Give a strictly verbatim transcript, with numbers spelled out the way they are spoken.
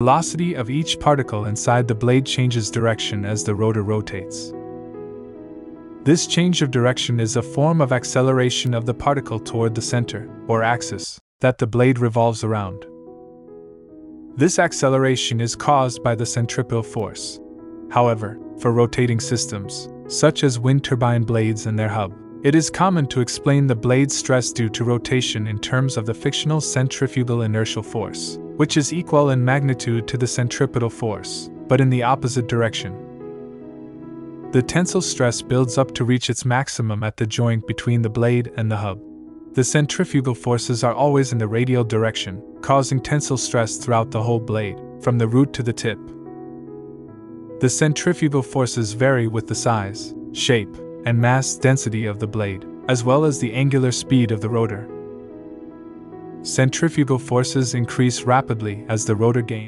Velocity of each particle inside the blade changes direction as the rotor rotates. This change of direction is a form of acceleration of the particle toward the center, or axis, that the blade revolves around. This acceleration is caused by the centripetal force. However, for rotating systems, such as wind turbine blades and their hub, it is common to explain the blade's stress due to rotation in terms of the fictional centrifugal inertial force, which is equal in magnitude to the centripetal force, but in the opposite direction. The tensile stress builds up to reach its maximum at the joint between the blade and the hub. The centrifugal forces are always in the radial direction, causing tensile stress throughout the whole blade, from the root to the tip. The centrifugal forces vary with the size, shape, and mass density of the blade, as well as the angular speed of the rotor. Centrifugal forces increase rapidly as the rotor gains.